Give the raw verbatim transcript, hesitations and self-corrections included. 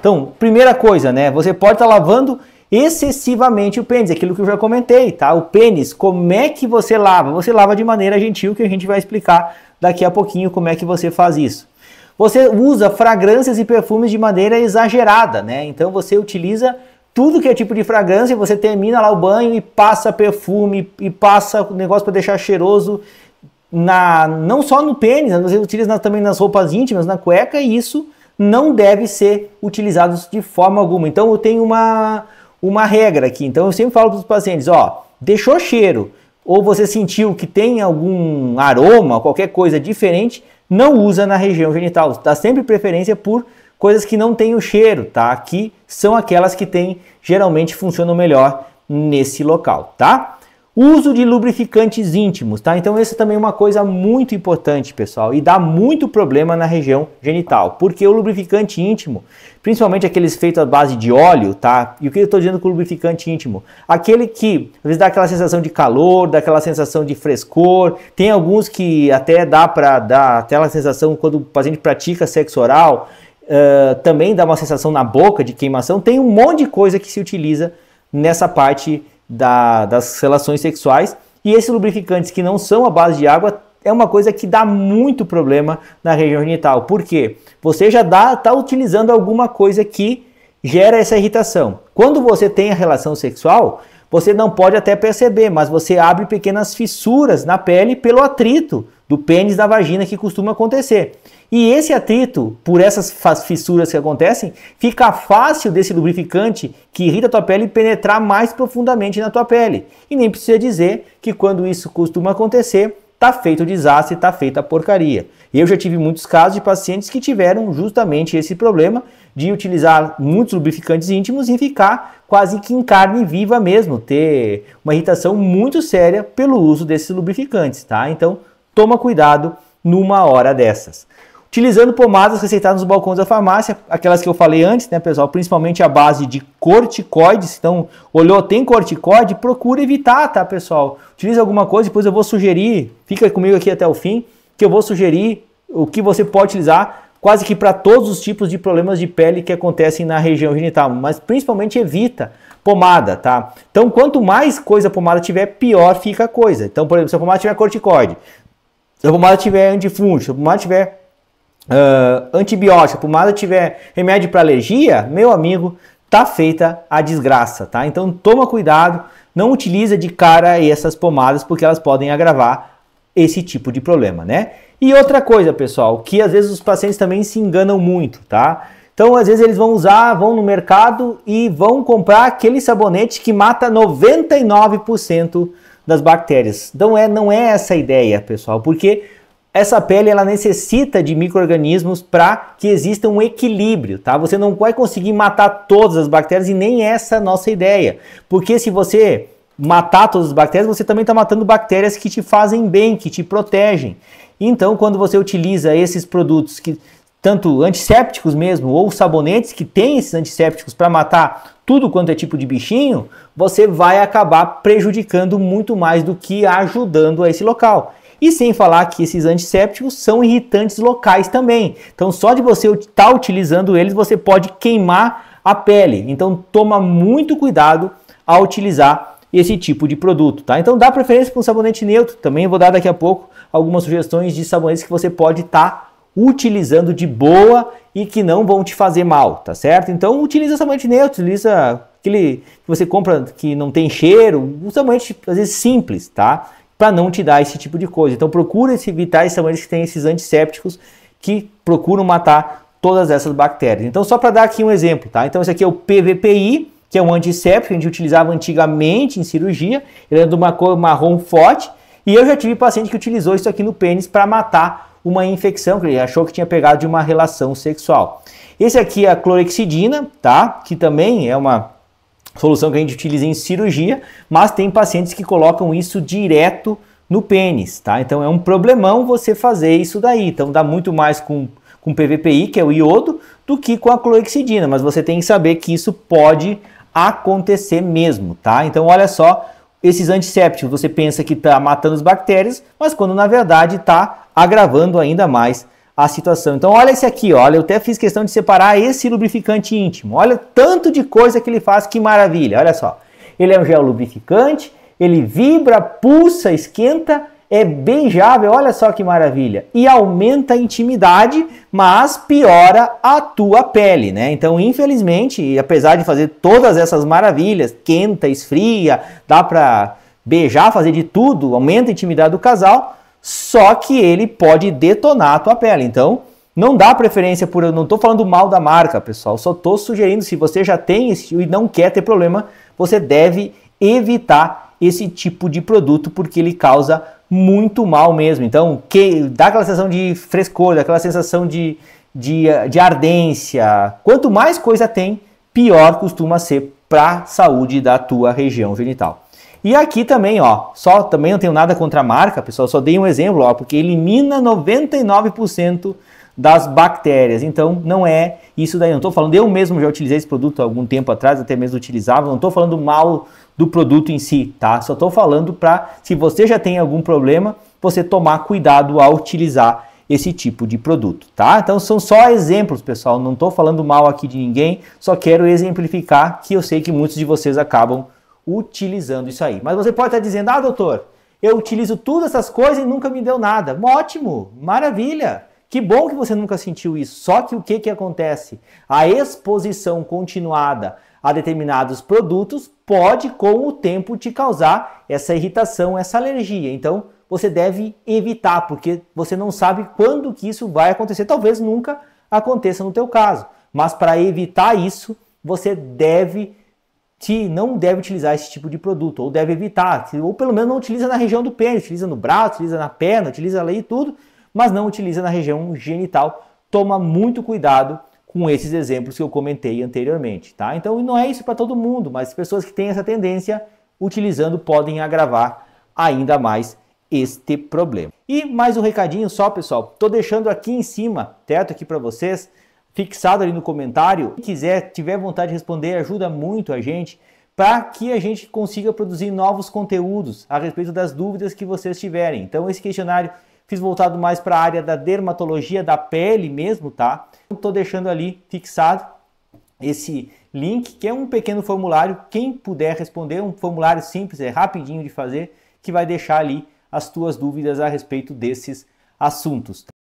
Então, primeira coisa, né? Você pode estar lavando excessivamente o pênis, aquilo que eu já comentei, tá? O pênis, como é que você lava? Você lava de maneira gentil, que a gente vai explicar daqui a pouquinho como é que você faz isso. Você usa fragrâncias e perfumes de maneira exagerada, né? Então você utiliza tudo que é tipo de fragrância, você termina lá o banho e passa perfume, e passa o negócio para deixar cheiroso, na, não só no pênis, você utiliza também nas roupas íntimas, na cueca, e isso não deve ser utilizado de forma alguma. Então eu tenho uma, uma regra aqui, então eu sempre falo para os pacientes, ó, deixou cheiro, ou você sentiu que tem algum aroma, qualquer coisa diferente, não usa na região genital, dá sempre preferência por coisas que não têm o cheiro, tá? Que são aquelas que têm, geralmente funcionam melhor nesse local, tá? Uso de lubrificantes íntimos, tá? Então essa também é uma coisa muito importante, pessoal, e dá muito problema na região genital, porque o lubrificante íntimo, principalmente aqueles feitos à base de óleo, tá? E o que eu estou dizendo com o lubrificante íntimo? Aquele que às vezes dá aquela sensação de calor, dá aquela sensação de frescor, tem alguns que até dá para dar aquela sensação quando o paciente pratica sexo oral, Uh, também dá uma sensação na boca de queimação, tem um monte de coisa que se utiliza nessa parte da, das relações sexuais, e esses lubrificantes que não são à base de água é uma coisa que dá muito problema na região genital, porque você já está utilizando alguma coisa que gera essa irritação. Quando você tem a relação sexual, você não pode até perceber, mas você abre pequenas fissuras na pele pelo atrito do pênis da vagina que costuma acontecer. E esse atrito, por essas fissuras que acontecem, fica fácil desse lubrificante que irrita a tua pele penetrar mais profundamente na tua pele. E nem precisa dizer que quando isso costuma acontecer, tá feito o desastre, tá feita a porcaria. Eu já tive muitos casos de pacientes que tiveram justamente esse problema de utilizar muitos lubrificantes íntimos e ficar quase que em carne viva mesmo, ter uma irritação muito séria pelo uso desses lubrificantes, tá? Então, toma cuidado numa hora dessas. Utilizando pomadas receitadas nos balcões da farmácia, aquelas que eu falei antes, né, pessoal? Principalmente à base de corticoides. Então, olhou, tem corticoide? Procura evitar, tá, pessoal? Utiliza alguma coisa, depois eu vou sugerir, fica comigo aqui até o fim, que eu vou sugerir o que você pode utilizar quase que para todos os tipos de problemas de pele que acontecem na região genital, mas principalmente evita pomada, tá? Então, quanto mais coisa pomada tiver, pior fica a coisa. Então, por exemplo, se a pomada tiver corticoide, se a pomada tiver antifúngico, se a pomada tiver Uh, antibiótico, pomada tiver remédio para alergia, meu amigo, tá feita a desgraça, tá? Então toma cuidado, não utiliza de cara essas pomadas porque elas podem agravar esse tipo de problema, né? E outra coisa, pessoal, que às vezes os pacientes também se enganam muito, tá? Então às vezes eles vão usar, vão no mercado e vão comprar aquele sabonete que mata noventa e nove por cento das bactérias. Não é, não é essa a ideia, pessoal, porque essa pele ela necessita de micro-organismos para que exista um equilíbrio, tá? Você não vai conseguir matar todas as bactérias e nem essa é a nossa ideia. Porque se você matar todas as bactérias, você também está matando bactérias que te fazem bem, que te protegem. Então, quando você utiliza esses produtos, que, tanto antissépticos mesmo ou sabonetes que têm esses antissépticos para matar tudo quanto é tipo de bichinho, você vai acabar prejudicando muito mais do que ajudando a esse local. E sem falar que esses antissépticos são irritantes locais também. Então só de você estar utilizando eles, você pode queimar a pele. Então toma muito cuidado ao utilizar esse tipo de produto, tá? Então dá preferência para um sabonete neutro. Também vou dar daqui a pouco algumas sugestões de sabonetes que você pode estar utilizando de boa e que não vão te fazer mal, tá certo? Então utiliza sabonete neutro, utiliza aquele que você compra que não tem cheiro, um sabonete às vezes simples, tá? Para não te dar esse tipo de coisa. Então procura evitar esses sabonetes que têm esses antissépticos que procuram matar todas essas bactérias. Então só para dar aqui um exemplo, tá? Então esse aqui é o P V P I, que é um antisséptico que a gente utilizava antigamente em cirurgia, ele é de uma cor marrom forte, e eu já tive paciente que utilizou isso aqui no pênis para matar uma infecção que ele achou que tinha pegado de uma relação sexual. Esse aqui é a clorexidina, tá? Que também é uma solução que a gente utiliza em cirurgia, mas tem pacientes que colocam isso direto no pênis, tá? Então é um problemão você fazer isso daí. Então dá muito mais com, com P V P I, que é o iodo, do que com a clorhexidina, mas você tem que saber que isso pode acontecer mesmo, tá? Então olha só, esses antissépticos, você pensa que tá matando as bactérias, mas quando na verdade tá agravando ainda mais a situação. Então olha esse aqui, olha, eu até fiz questão de separar esse lubrificante íntimo. Olha tanto de coisa que ele faz, que maravilha, olha só. Ele é um gel lubrificante, ele vibra, pulsa, esquenta, é beijável, olha só que maravilha. E aumenta a intimidade, mas piora a tua pele, né? Então infelizmente, apesar de fazer todas essas maravilhas, quenta, esfria, dá pra beijar, fazer de tudo, aumenta a intimidade do casal, só que ele pode detonar a tua pele. Então, não dá preferência por... Eu não estou falando mal da marca, pessoal. Só estou sugerindo, se você já tem esse e não quer ter problema, você deve evitar esse tipo de produto, porque ele causa muito mal mesmo. Então, que, dá aquela sensação de frescor, dá aquela sensação de, de, de ardência. Quanto mais coisa tem, pior costuma ser para a saúde da tua região genital. E aqui também, ó, só também não tenho nada contra a marca, pessoal, só dei um exemplo, ó, porque elimina noventa e nove por cento das bactérias. Então, não é isso daí, não estou falando, eu mesmo já utilizei esse produto há algum tempo atrás, até mesmo utilizava, não estou falando mal do produto em si, tá? Só estou falando para, se você já tem algum problema, você tomar cuidado ao utilizar esse tipo de produto, tá? Então, são só exemplos, pessoal, não estou falando mal aqui de ninguém, só quero exemplificar que eu sei que muitos de vocês acabam utilizando isso aí. Mas você pode estar dizendo, ah, doutor, eu utilizo todas essas coisas e nunca me deu nada. Ótimo, maravilha, que bom que você nunca sentiu isso. Só que o que que acontece? A exposição continuada a determinados produtos pode, com o tempo, te causar essa irritação, essa alergia. Então, você deve evitar, porque você não sabe quando que isso vai acontecer. Talvez nunca aconteça no teu caso. Mas para evitar isso, você deve que não deve utilizar esse tipo de produto, ou deve evitar, ou pelo menos não utiliza na região do pênis, utiliza no braço, utiliza na perna, utiliza ali e tudo, mas não utiliza na região genital. Toma muito cuidado com esses exemplos que eu comentei anteriormente, tá? Então não é isso para todo mundo, mas pessoas que têm essa tendência utilizando podem agravar ainda mais este problema. E mais um recadinho só, pessoal, tô deixando aqui em cima, teto aqui para vocês, fixado ali no comentário. Se quiser, tiver vontade de responder, ajuda muito a gente para que a gente consiga produzir novos conteúdos a respeito das dúvidas que vocês tiverem. Então esse questionário fiz voltado mais para a área da dermatologia da pele mesmo, tá? Estou deixando ali fixado esse link, que é um pequeno formulário, quem puder responder, um formulário simples, é rapidinho de fazer, que vai deixar ali as tuas dúvidas a respeito desses assuntos.